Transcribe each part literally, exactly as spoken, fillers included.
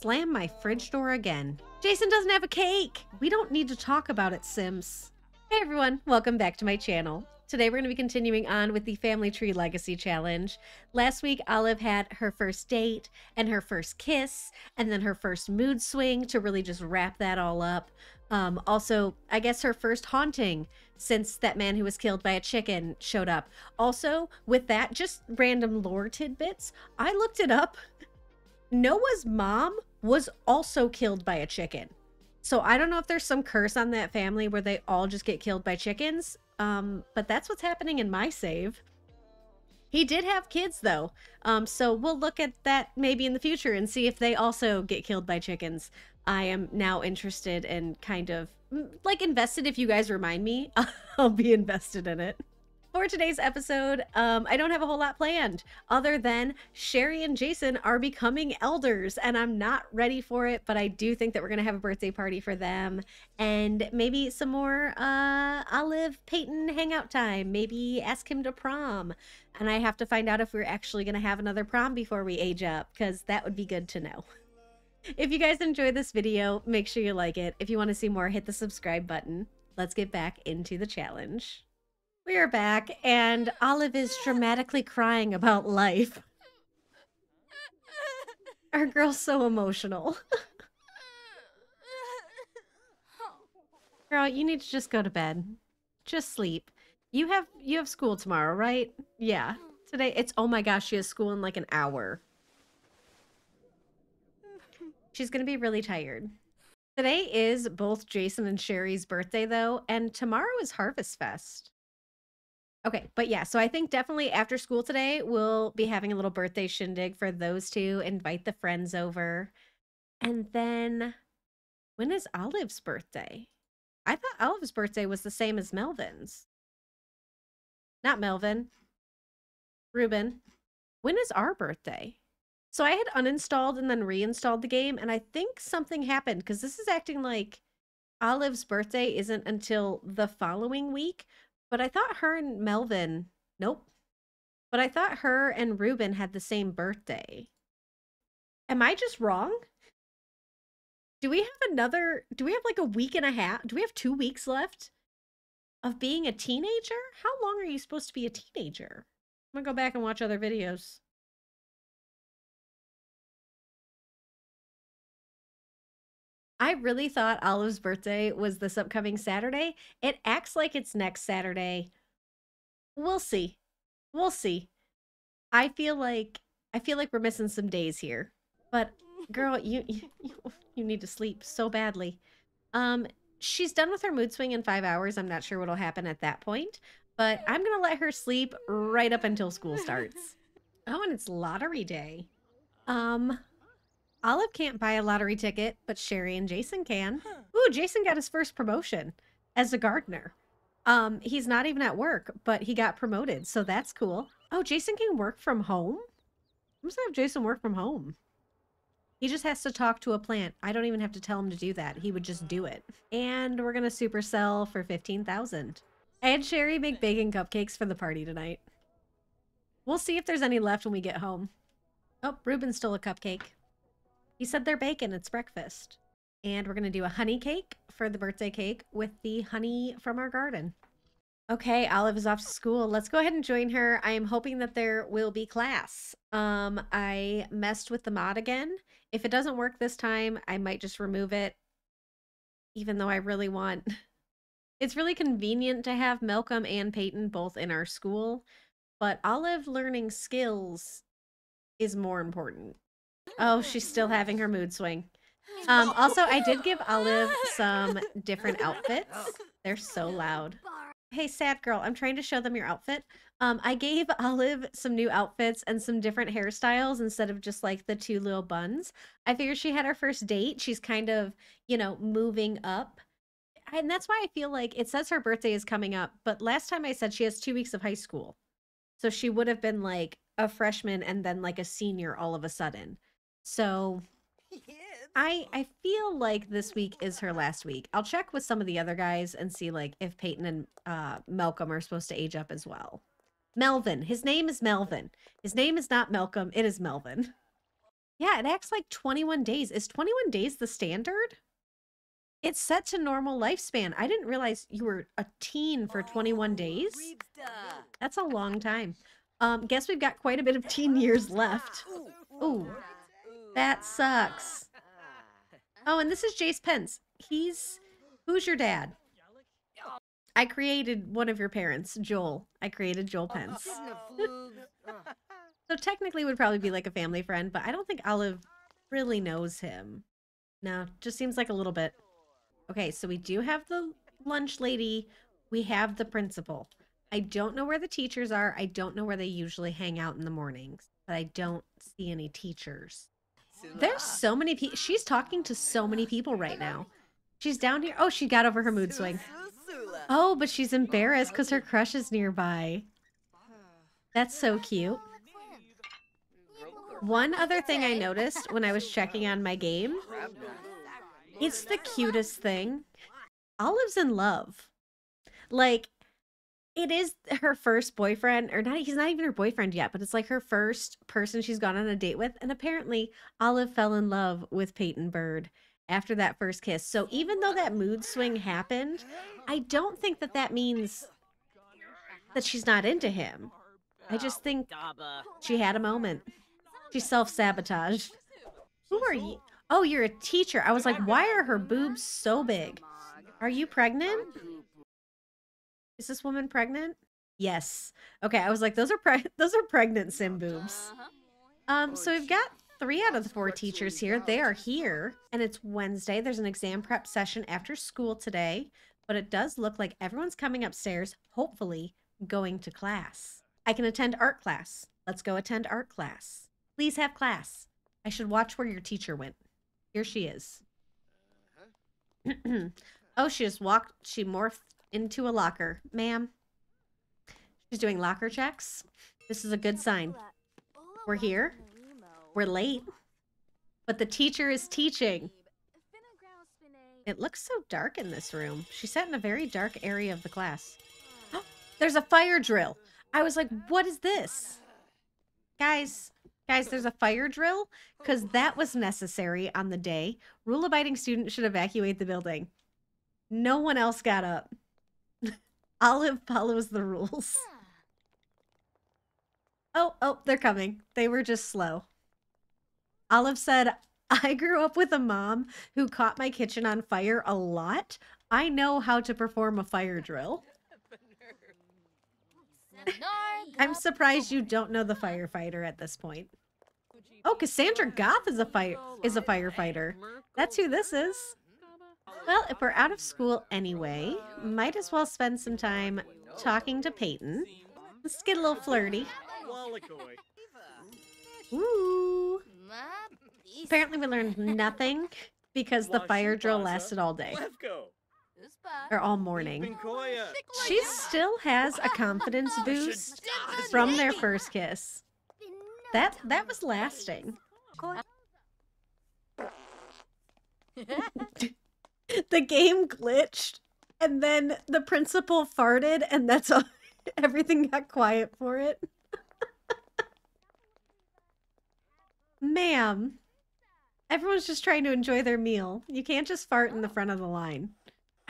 slam my fridge door again. Jason doesn't have a cake. We don't need to talk about it, Sims. Hey everyone, welcome back to my channel. Today we're going to be continuing on with the Family Tree Legacy Challenge. Last week, Olive had her first date and her first kiss and then her first mood swing to really just wrap that all up. Um, also, I guess her first haunting since that man who was killed by a chicken showed up. Also, with that, just random lore tidbits, I looked it up. Noah's mom was also killed by a chicken. So I don't know if there's some curse on that family where they all just get killed by chickens. Um, but that's what's happening in my save. He did have kids though. Um, so we'll look at that maybe in the future and see if they also get killed by chickens. I am now interested and kind of like invested. If you guys remind me, I'll be invested in it. For today's episode, um, I don't have a whole lot planned other than Sherry and Jason are becoming elders and I'm not ready for it, but I do think that we're going to have a birthday party for them and maybe some more uh, Olive Peyton hangout time, maybe ask him to prom. And I have to find out if we're actually going to have another prom before we age up because that would be good to know. If you guys enjoyed this video, make sure you like it. If you want to see more, hit the subscribe button. Let's get back into the challenge. We are back, and Olive is dramatically crying about life. Our girl's so emotional. Girl, you need to just go to bed. Just sleep. You have you have school tomorrow, right? Yeah. Today, it's, oh my gosh, she has school in like an hour. She's going to be really tired. Today is both Jason and Sherry's birthday, though, and tomorrow is Harvest Fest. Okay, but yeah, so I think definitely after school today, we'll be having a little birthday shindig for those two, invite the friends over. And then, when is Olive's birthday? I thought Olive's birthday was the same as Melvin's. Not Melvin. Ruben. When is our birthday? So I had uninstalled and then reinstalled the game, and I think something happened, because this is acting like Olive's birthday isn't until the following week. But I thought her and Melvin, nope. But I thought her and Ruben had the same birthday. Am I just wrong? Do we have another, do we have like a week and a half? Do we have two weeks left of being a teenager? How long are you supposed to be a teenager? I'm gonna go back and watch other videos. I really thought Olive's birthday was this upcoming Saturday. It acts like it's next Saturday. We'll see. We'll see. I feel like I feel like we're missing some days here. But girl, you you, you need to sleep so badly. Um, she's done with her mood swing in five hours. I'm not sure what'll happen at that point, but I'm gonna let her sleep right up until school starts. Oh, and it's lottery day. Um. Olive can't buy a lottery ticket, but Sherry and Jason can. Ooh, Jason got his first promotion as a gardener. Um, he's not even at work, but he got promoted, so that's cool. Oh, Jason can work from home? I'm just gonna have Jason work from home. He just has to talk to a plant. I don't even have to tell him to do that. He would just do it. And we're gonna supersell for fifteen thousand dollars. I had Sherry make bacon cupcakes for the party tonight. We'll see if there's any left when we get home. Oh, Ruben stole a cupcake. He said they're bacon, it's breakfast. And we're gonna do a honey cake for the birthday cake with the honey from our garden. Okay, Olive is off to school. Let's go ahead and join her. I am hoping that there will be class. Um, I messed with the mod again. If it doesn't work this time, I might just remove it, even though I really want. It's really convenient to have Malcolm and Peyton both in our school, but Olive learning skills is more important. Oh, she's still having her mood swing. Um, also, I did give Olive some different outfits. They're so loud. Hey, sad girl, I'm trying to show them your outfit. Um, I gave Olive some new outfits and some different hairstyles instead of just like the two little buns. I figured she had her first date. She's kind of, you know, moving up. And that's why I feel like it says her birthday is coming up. But last time I said she has two weeks of high school. So she would have been like a freshman and then like a senior all of a sudden. So I I feel like this week is her last week. I'll check with some of the other guys and see like if Peyton and uh, Malcolm are supposed to age up as well. Melvin. His name is Melvin. His name is not Malcolm. It is Melvin. Yeah, it acts like twenty-one days. Is twenty-one days the standard? It's set to normal lifespan. I didn't realize you were a teen for twenty-one days. That's a long time. Um, guess we've got quite a bit of teen years left. Ooh, that sucks. Oh, and this is Jace Pence. He's... Who's your dad? I created one of your parents, Joel. I created Joel Pence. So technically would probably be like a family friend, but I don't think Olive really knows him. No, just seems like a little bit. Okay, so we do have the lunch lady. We have the principal. I don't know where the teachers are. I don't know where they usually hang out in the mornings, but I don't see any teachers. There's so many people. She's talking to so many people right now. She's down here. Oh, she got over her mood swing. Oh, but she's embarrassed because her crush is nearby. That's so cute. One other thing I noticed when I was checking on my game, it's the cutest thing. Olive's in love. Like, it is her first boyfriend, or not, he's not even her boyfriend yet, but it's like her first person she's gone on a date with. And apparently Olive fell in love with Peyton Bird after that first kiss. So even though that mood swing happened, I don't think that that means that she's not into him. I just think she had a moment. She self-sabotaged. Who are you? Oh, you're a teacher. I was like, why are her boobs so big? Are you pregnant? Is this woman pregnant? Yes. Okay, I was like, those are pre those are pregnant sim boobs. Um, so we've got three out of the four teachers here. They are here, and it's Wednesday. There's an exam prep session after school today, but it does look like everyone's coming upstairs, hopefully going to class. I can attend art class. Let's go attend art class. Please have class. I should watch where your teacher went. Here she is. Oh, she just walked. She morphed into a locker. Ma'am. She's doing locker checks. This is a good sign. We're here. We're late. But the teacher is teaching. It looks so dark in this room. She sat in a very dark area of the class. There's a fire drill. I was like, what is this? Guys... Guys, there's a fire drill because that was necessary on the day. Rule-abiding students should evacuate the building. No one else got up. Olive follows the rules. Oh, oh, they're coming. They were just slow. Olive said, I grew up with a mom who caught my kitchen on fire a lot. I know how to perform a fire drill. I'm surprised you don't know the firefighter at this point. Oh, Cassandra Goth is a fire is a firefighter. That's who this is. Well, if we're out of school anyway, might as well spend some time talking to Peyton. Let's get a little flirty. Ooh. Apparently we learned nothing because the fire drill lasted all day. Or all morning. She still has a confidence boost from their first kiss. That that was lasting. The game glitched, and then the principal farted, and that's all. Everything got quiet for it. Ma'am, everyone's just trying to enjoy their meal. You can't just fart in the front of the line.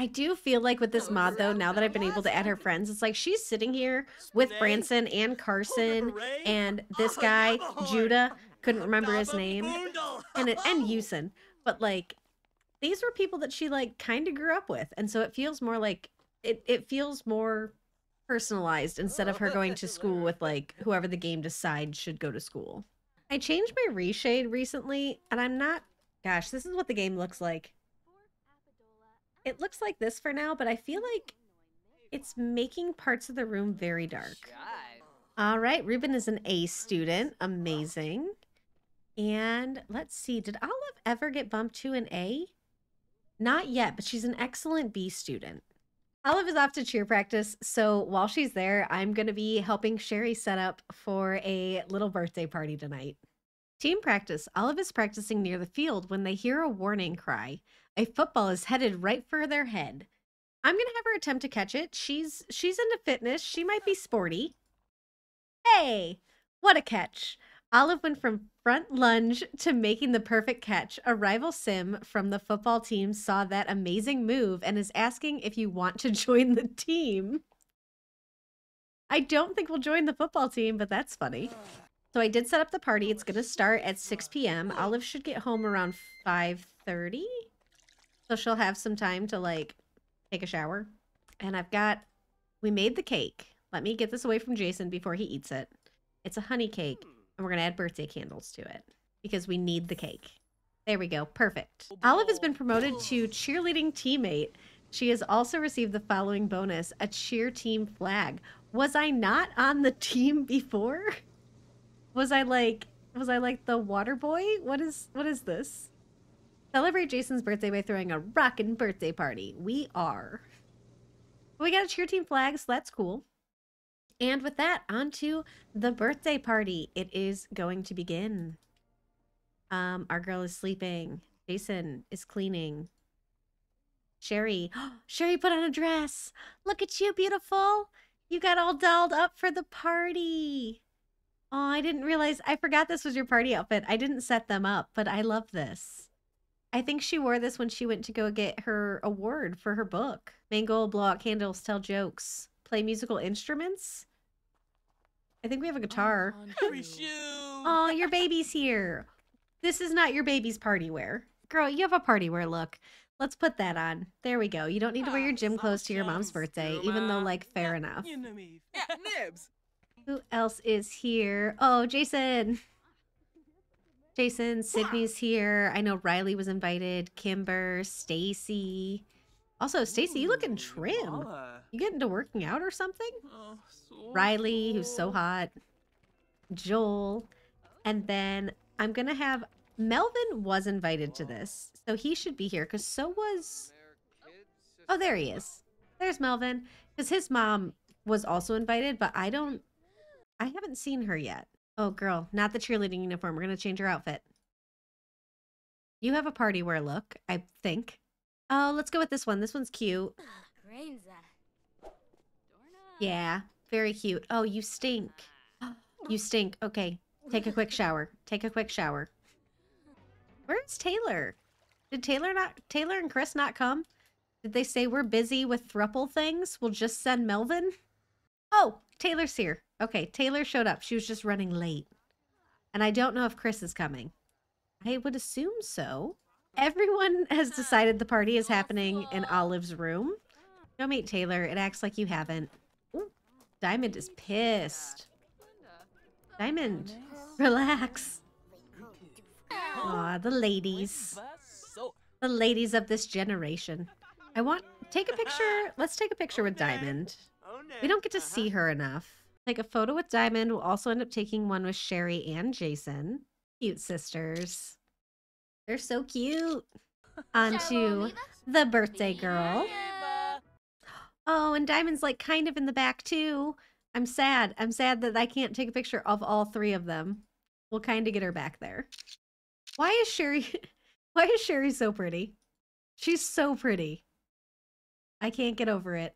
I do feel like with this mod, though, now that I've been able to add her friends, it's like she's sitting here with Branson and Carson and this guy, Judah, couldn't remember his name, and, it, and Yusin. But, like, these were people that she, like, kind of grew up with. And so it feels more like, it, it feels more personalized instead of her going to school with, like, whoever the game decides should go to school. I changed my reshade recently, and I'm not, gosh, this is what the game looks like. It looks like this for now, but I feel like it's making parts of the room very dark. All right, Ruben is an A student. Amazing. And let's see, did Olive ever get bumped to an A? Not yet, but she's an excellent B student. Olive is off to cheer practice, so while she's there, I'm going to be helping Sherry set up for a little birthday party tonight. Team practice. Olive is practicing near the field when they hear a warning cry. A football is headed right for their head. I'm going to have her attempt to catch it. She's she's into fitness. She might be sporty. Hey, what a catch. Olive went from front lunge to making the perfect catch. A rival sim from the football team saw that amazing move and is asking if you want to join the team. I don't think we'll join the football team, but that's funny. So I did set up the party. It's going to start at six p m Olive should get home around five thirty. So she'll have some time to, like, take a shower. And I've got... We made the cake. Let me get this away from Jason before he eats it. It's a honey cake. And we're going to add birthday candles to it. Because we need the cake. There we go. Perfect. Olive has been promoted to cheerleading teammate. She has also received the following bonus. A cheer team flag. Was I not on the team before? Was I like, was I like the water boy? What is, what is this? Celebrate Jason's birthday by throwing a rockin' birthday party. We are. We got a cheer team flag, so that's cool. And with that, on to the birthday party. It is going to begin. Um, our girl is sleeping. Jason is cleaning. Sherry. Sherry put on a dress. Look at you, beautiful. You got all dolled up for the party. Oh, I didn't realize. I forgot this was your party outfit. I didn't set them up, but I love this. I think she wore this when she went to go get her award for her book. Mango, blow out candles, tell jokes, play musical instruments. I think we have a guitar. Oh, your baby's here. This is not your baby's party wear. Girl, you have a party wear look. Let's put that on. There we go. You don't need to wear your gym clothes to your mom's birthday, even though, like, fair enough. Who else is here? Oh, Jason. Jason, Sydney's here. I know Riley was invited. Kimber, Stacy. Also, Stacy, you looking trim. You getting to working out or something? Riley, who's so hot. Joel. And then I'm going to have... Melvin was invited to this, so he should be here, because so was... Oh, there he is. There's Melvin, because his mom was also invited, but I don't... I haven't seen her yet. Oh, girl, not the cheerleading uniform. We're going to change her outfit. You have a party wear look, I think. Oh, let's go with this one. This one's cute. Yeah, very cute. Oh, you stink. You stink. Okay, take a quick shower. Take a quick shower. Where's Taylor? Did Taylor not? Taylor and Chris not come? Did they say we're busy with thruple things? We'll just send Melvin? Oh, Taylor's here. Okay, Taylor showed up. She was just running late. And I don't know if Chris is coming. I would assume so. Everyone has decided the party is happening in Olive's room. Go meet Taylor. It acts like you haven't. Ooh, Diamond is pissed. Diamond, relax. Aw, the ladies. The ladies of this generation. I want... Take a picture. Let's take a picture with Diamond. We don't get to see her enough. Take a photo with Diamond. We'll also end up taking one with Sherry and Jason. Cute sisters. They're so cute. On to the birthday girl. Oh, and Diamond's like kind of in the back too. I'm sad. I'm sad that I can't take a picture of all three of them. We'll kind of get her back there. Why is Sherry, why is Sherry so pretty? She's so pretty. I can't get over it.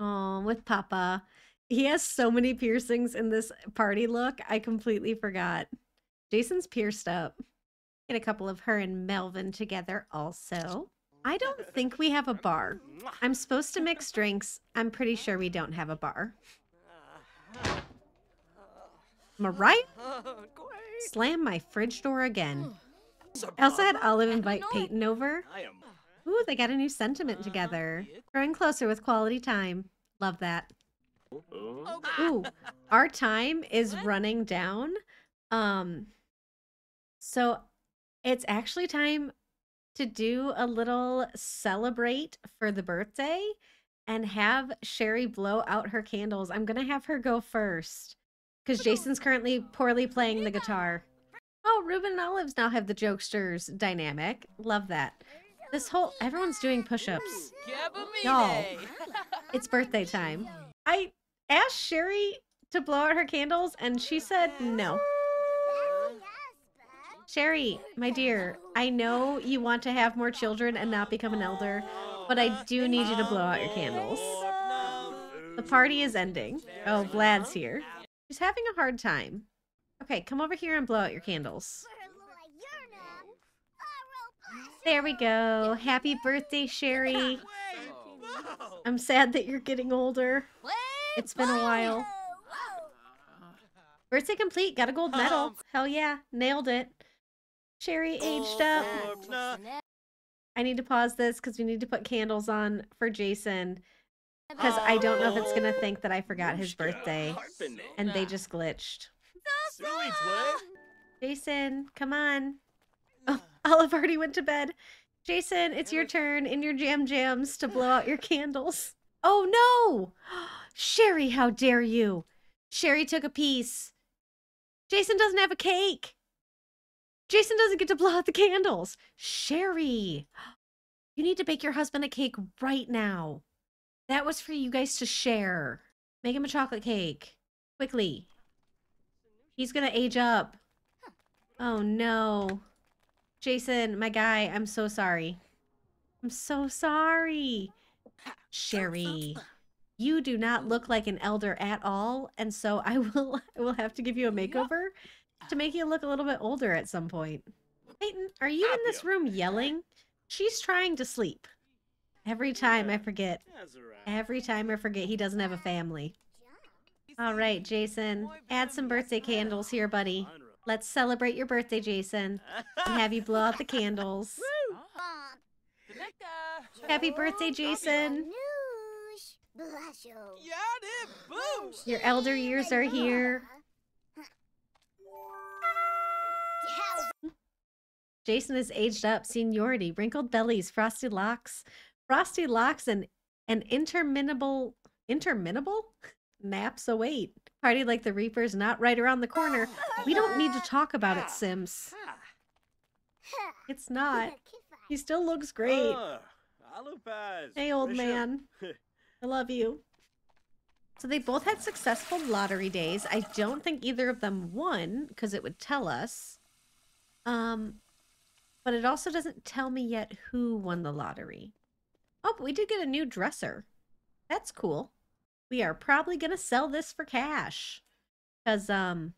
Oh, with Papa. He has so many piercings in this party look. I completely forgot. Jason's pierced up. Get a couple of her and Melvin together also. I don't think we have a bar. I'm supposed to mix drinks. I'm pretty sure we don't have a bar. Am I right? Slam my fridge door again. I also had Olive invite Peyton over. Ooh, they got a new sentiment together. Growing closer with quality time. Love that. Ooh, our time is running down. Um, so it's actually time to do a little celebrate for the birthday and have Sherry blow out her candles. I'm going to have her go first because Jason's currently poorly playing the guitar. Oh, Ruben and Olive's now have the jokesters dynamic. Love that. This whole, everyone's doing push-ups. Y'all, it's birthday time. I asked Sherry to blow out her candles and she said no. Sherry, my dear, I know you want to have more children and not become an elder, but I do need you to blow out your candles. The party is ending. Oh, Vlad's here. She's having a hard time. Okay, come over here and blow out your candles. There we go. Happy birthday, Sherry. I'm sad that you're getting older. It's been a while. Birthday complete. Got a gold medal. Hell yeah. Nailed it. Sherry aged up. I need to pause this because we need to put candles on for Jason. Because I don't know if it's going to think that I forgot his birthday. And they just glitched. Jason, come on. Oh, Olive already went to bed. Jason, it's your turn in your jam jams to blow out your candles. Oh, no. Sherry, how dare you? Sherry took a piece. Jason doesn't have a cake. Jason doesn't get to blow out the candles. Sherry, you need to bake your husband a cake right now. That was for you guys to share. Make him a chocolate cake. Quickly. He's gonna age up. Oh, no. Jason, my guy, I'm so sorry. I'm so sorry. Sherry, you do not look like an elder at all, and so I will I will have to give you a makeover to make you look a little bit older at some point. Peyton, are you in this room yelling? She's trying to sleep. Every time I forget. Every time I forget he doesn't have a family. All right, Jason, add some birthday candles here, buddy. Let's celebrate your birthday, Jason, and have you blow out the candles. Happy birthday, Jason. Your elder years are here. Jason is aged up, seniority, wrinkled bellies, frosted locks, frosty locks, and an interminable, interminable? Naps await. Party like the Reaper's not right around the corner. We don't need to talk about it, Sims. It's not. He still looks great. Hey, old man. I love you. So they both had successful lottery days. I don't think either of them won, because it would tell us. Um, but it also doesn't tell me yet who won the lottery. Oh, but we did get a new dresser. That's cool. We are probably going to sell this for cash. Because, um,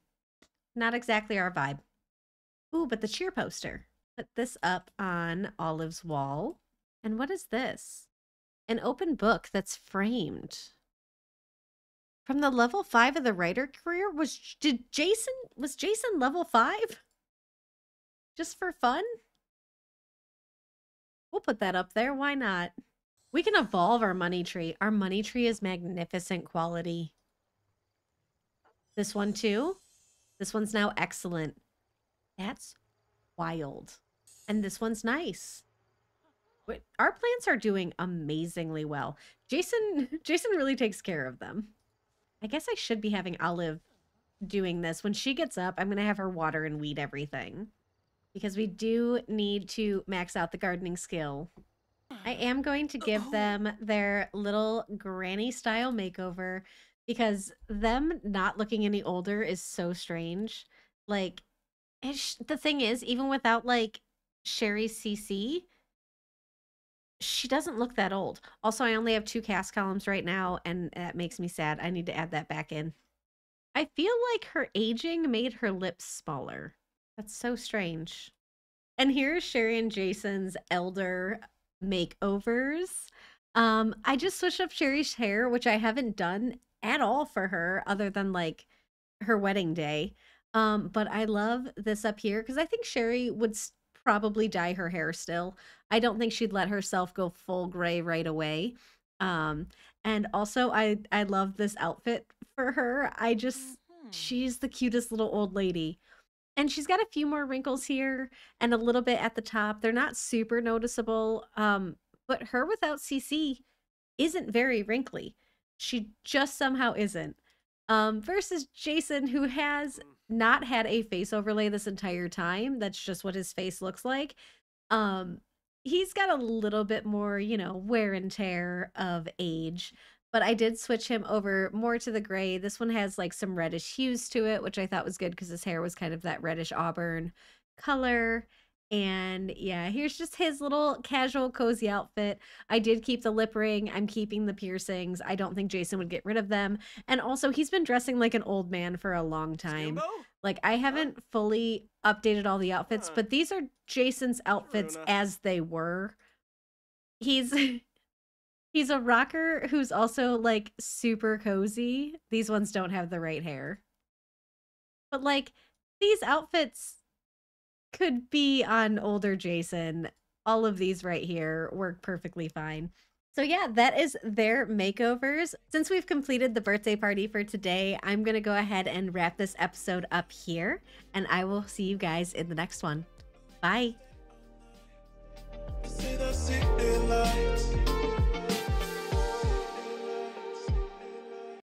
not exactly our vibe. Ooh, but the cheer poster. Put this up on Olive's wall. And what is this? An open book that's framed. From the level five of the writer career? Was, did Jason, was Jason level five? Just for fun? We'll put that up there. Why not? We can evolve our money tree. Our money tree is magnificent quality. This one too. This one's now excellent. That's wild. And this one's nice. Our plants are doing amazingly well. Jason, Jason really takes care of them. I guess I should be having Olive doing this. When she gets up, I'm going to have her water and weed everything. Because we do need to max out the gardening skill. I am going to give them their little granny style makeover because them not looking any older is so strange. Like, it's, the thing is, even without like Sherry's C C, she doesn't look that old. Also, I only have two cast columns right now, and that makes me sad. I need to add that back in. I feel like her aging made her lips smaller. That's so strange. And here's Sherry and Jason's elder makeovers. Um, I just switched up Sherry's hair, which I haven't done at all for her other than like her wedding day. Um, but I love this up here because I think Sherry would probably dye her hair still. I don't think she'd let herself go full gray right away. Um, and also I, I love this outfit for her. I just, mm-hmm. She's the cutest little old lady. And she's got a few more wrinkles here and a little bit at the top. They're not super noticeable, um, but her without C C isn't very wrinkly. She just somehow isn't. Um, versus Jason, who has not had a face overlay this entire time. That's just what his face looks like. Um, he's got a little bit more, you know, wear and tear of age. But I did switch him over more to the gray. This one has like some reddish hues to it, which I thought was good because his hair was kind of that reddish auburn color. And yeah, here's just his little casual cozy outfit. I did keep the lip ring. I'm keeping the piercings. I don't think Jason would get rid of them. And also, he's been dressing like an old man for a long time. Like, I haven't fully updated all the outfits, but these are Jason's outfits as they were. He's he's a rocker who's also like super cozy. These ones don't have the right hair. But like, these outfits could be on older Jason. All of these right here work perfectly fine. So yeah, that is their makeovers. Since we've completed the birthday party for today, I'm gonna go ahead and wrap this episode up here, and I will see you guys in the next one. Bye.